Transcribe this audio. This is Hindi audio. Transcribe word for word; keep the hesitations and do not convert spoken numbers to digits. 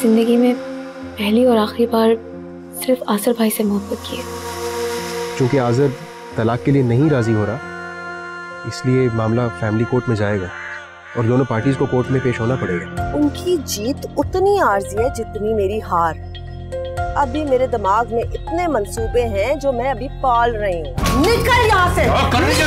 ज़िंदगी में पहली और आखिरी बार सिर्फ आज़र भाई से मोहब्बत की है। चूँकि आज़र तलाक के लिए नहीं राज़ी हो रहा, इसलिए मामला फैमिली कोर्ट में जाएगा और दोनों पार्टीज को कोर्ट में पेश होना पड़ेगा। उनकी जीत उतनी आर्जी है जितनी मेरी हार। अभी मेरे दिमाग में इतने मंसूबे हैं जो मैं अभी पाल रही हूँ। निकल यहाँ से।